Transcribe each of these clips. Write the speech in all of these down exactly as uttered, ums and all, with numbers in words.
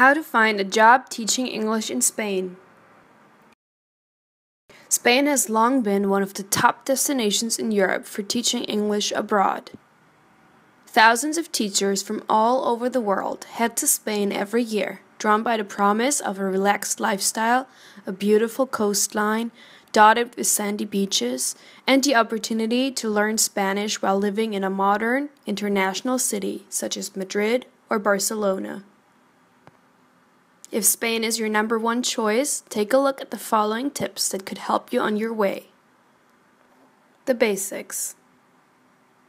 How to find a job teaching English in Spain. Spain has long been one of the top destinations in Europe for teaching English abroad. Thousands of teachers from all over the world head to Spain every year, drawn by the promise of a relaxed lifestyle, a beautiful coastline dotted with sandy beaches, and the opportunity to learn Spanish while living in a modern, international city such as Madrid or Barcelona. If Spain is your number one choice, take a look at the following tips that could help you on your way. The basics.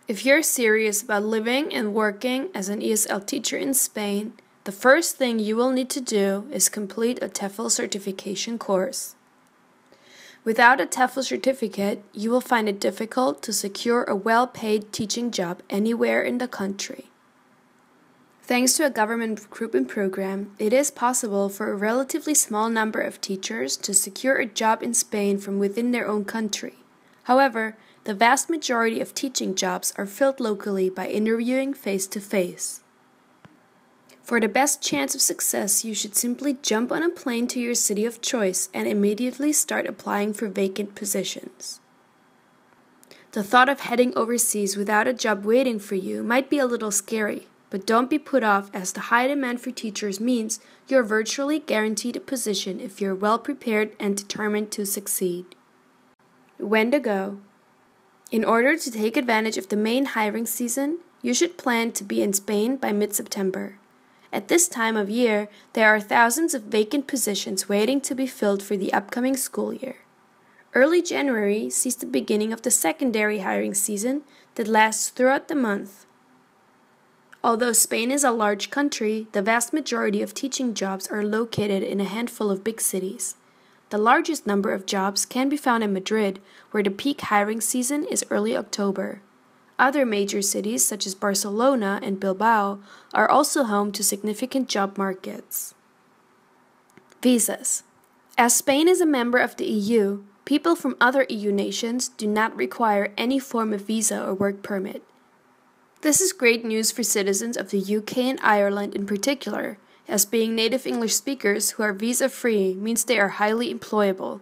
If you're serious about living and working as an E S L teacher in Spain, the first thing you will need to do is complete a TEFL certification course. Without a TEFL certificate, you will find it difficult to secure a well-paid teaching job anywhere in the country. Thanks to a government recruitment program, it is possible for a relatively small number of teachers to secure a job in Spain from within their own country. However, the vast majority of teaching jobs are filled locally by interviewing face-to-face. For the best chance of success, you should simply jump on a plane to your city of choice and immediately start applying for vacant positions. The thought of heading overseas without a job waiting for you might be a little scary, but don't be put off, as the high demand for teachers means you're virtually guaranteed a position if you're well prepared and determined to succeed. When to go. In order to take advantage of the main hiring season, you should plan to be in Spain by mid-September. At this time of year, there are thousands of vacant positions waiting to be filled for the upcoming school year. Early January sees the beginning of the secondary hiring season that lasts throughout the month. Although Spain is a large country, the vast majority of teaching jobs are located in a handful of big cities. The largest number of jobs can be found in Madrid, where the peak hiring season is early October. Other major cities, such as Barcelona and Bilbao, are also home to significant job markets. Visas. As Spain is a member of the E U, people from other E U nations do not require any form of visa or work permit. This is great news for citizens of the U K and Ireland in particular, as being native English speakers who are visa-free means they are highly employable.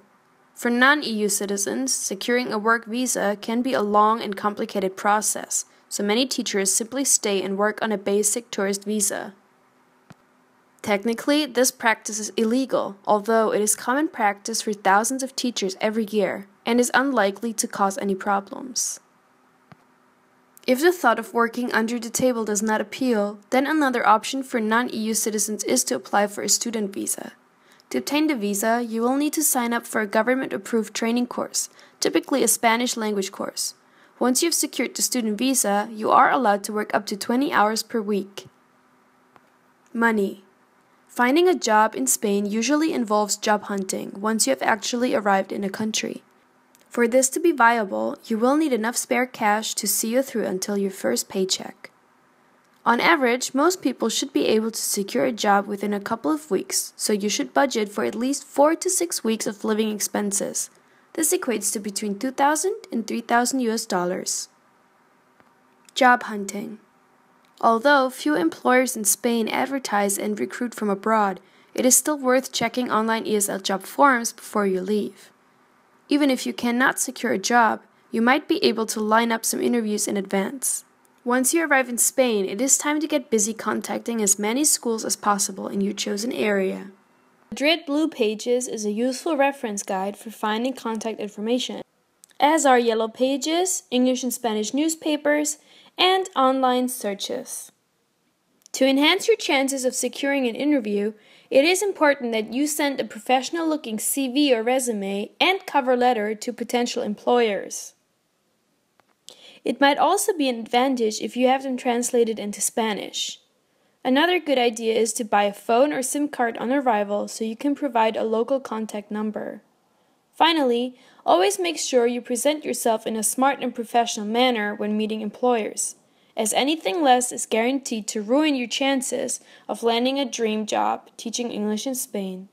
For non-E U citizens, securing a work visa can be a long and complicated process, so many teachers simply stay and work on a basic tourist visa. Technically, this practice is illegal, although it is common practice for thousands of teachers every year, and is unlikely to cause any problems. If the thought of working under the table does not appeal, then another option for non-E U citizens is to apply for a student visa. To obtain the visa, you will need to sign up for a government-approved training course, typically a Spanish language course. Once you've secured the student visa, you are allowed to work up to twenty hours per week. Money. Finding a job in Spain usually involves job hunting once you have actually arrived in a country. For this to be viable, you will need enough spare cash to see you through until your first paycheck. On average, most people should be able to secure a job within a couple of weeks, so you should budget for at least four to six weeks of living expenses. This equates to between two thousand and three thousand U S dollars. Job hunting. Although few employers in Spain advertise and recruit from abroad, it is still worth checking online E S L job forums before you leave. Even if you cannot secure a job, you might be able to line up some interviews in advance. Once you arrive in Spain, it is time to get busy contacting as many schools as possible in your chosen area. Madrid Blue Pages is a useful reference guide for finding contact information, as are Yellow Pages, English and Spanish newspapers, and online searches. To enhance your chances of securing an interview, it is important that you send a professional-looking C V or resume and cover letter to potential employers. It might also be an advantage if you have them translated into Spanish. Another good idea is to buy a phone or SIM card on arrival so you can provide a local contact number. Finally, always make sure you present yourself in a smart and professional manner when meeting employers, as anything less is guaranteed to ruin your chances of landing a dream job teaching English in Spain.